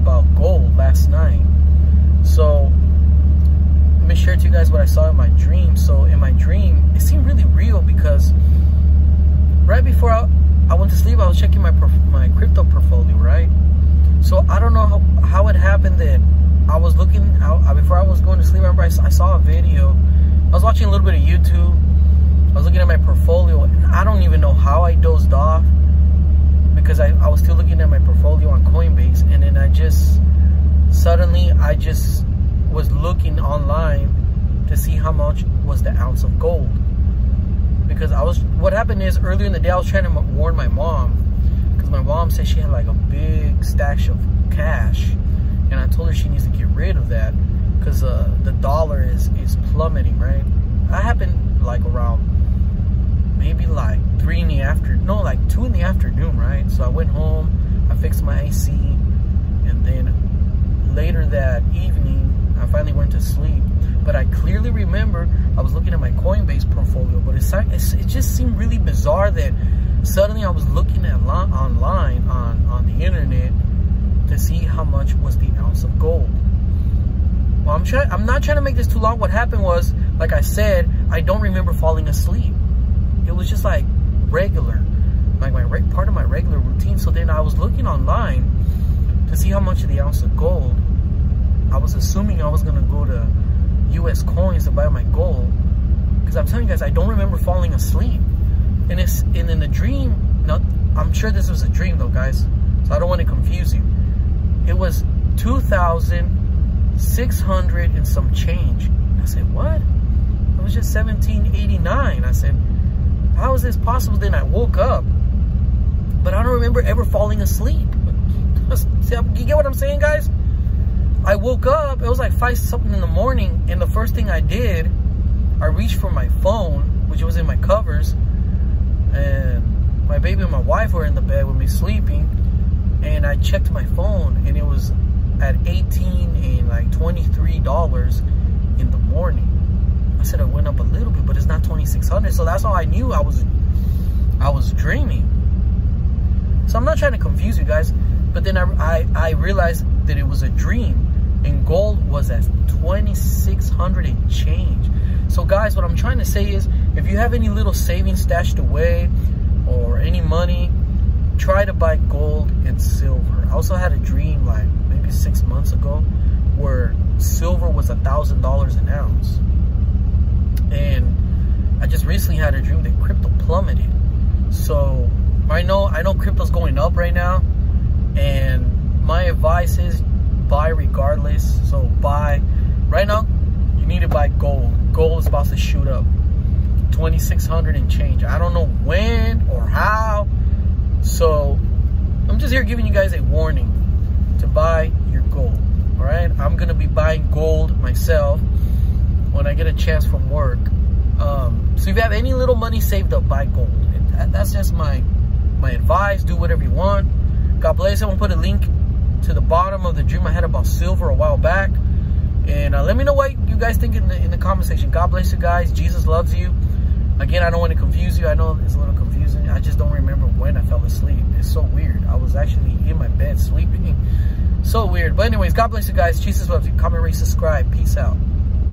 about gold last night. So let me share to you guys what I saw in my dream. So in my dream, it seemed really real, because right before I went to sleep, I was checking my crypto portfolio, right? So I don't know how it happened that I was looking out before I was going to sleep. I remember I saw a video. I was watching a little bit of YouTube. I was looking at my portfolio, and I don't even know how I dozed off, because I was still looking at my portfolio on Coinbase, and then I just was looking online to see how much was the ounce of gold. Because what happened is, earlier in the day, I was trying to warn my mom, because my mom said she had like a big stash of cash, and I told her she needs to get rid of that, because the dollar is plummeting, right? That happened like around maybe like 2 in the afternoon, right? So I went home, I fixed my AC, and then later that evening, I finally went to sleep. But I clearly remember I was looking at my Coinbase portfolio, but it just seemed really bizarre that suddenly I was looking at online on the internet to see how much was the ounce of gold. Well, I'm not trying to make this too long. What happened was, like I said, I don't remember falling asleep. It was just like regular, like part of my regular routine. So then I was looking online to see how much of the ounce of gold. I was assuming I was gonna go to U.S. coins to buy my gold, because I'm telling you guys, I don't remember falling asleep. And in the dream, now, I'm sure this was a dream though, guys, so I don't want to confuse you. It was 2,600 and some change. I said, what? It was just 1789. I said, how is this possible? Then I woke up, but I don't remember ever falling asleep. You get what I'm saying, guys? I woke up, it was like 5-something in the morning, and the first thing I did, I reached for my phone, which was in my covers, and my baby and my wife were in the bed with me sleeping, and I checked my phone, and it was at $23 in the morning. I said it went up a little bit, but it's not 2,600, so that's how I knew I was dreaming. So I'm not trying to confuse you guys, but then I realized that it was a dream. And gold was at 2,600 and change. So guys, what I'm trying to say is, if you have any little savings stashed away or any money, try to buy gold and silver. I also had a dream like maybe 6 months ago where silver was $1,000 an ounce. And I just recently had a dream that crypto plummeted. So I know crypto's going up right now, and my advice is, buy regardless. So buy right now. You need to buy gold. Gold is about to shoot up, 2,600 and change. I don't know when or how. So I'm just here giving you guys a warning to buy your gold. All right, I'm gonna be buying gold myself when I get a chance from work. So if you have any little money saved up, buy gold. That's just my advice. Do whatever you want. God bless. I'm gonna put a link to the bottom of the dream I had about silver a while back, and let me know what you guys think in the comment section. God bless you guys. Jesus loves you. Again, I don't want to confuse you. I know it's a little confusing. I just don't remember when I fell asleep. It's so weird. I was actually in my bed sleeping. So weird. But anyways, God bless you guys. Jesus loves you. Comment, rate, subscribe. Peace out.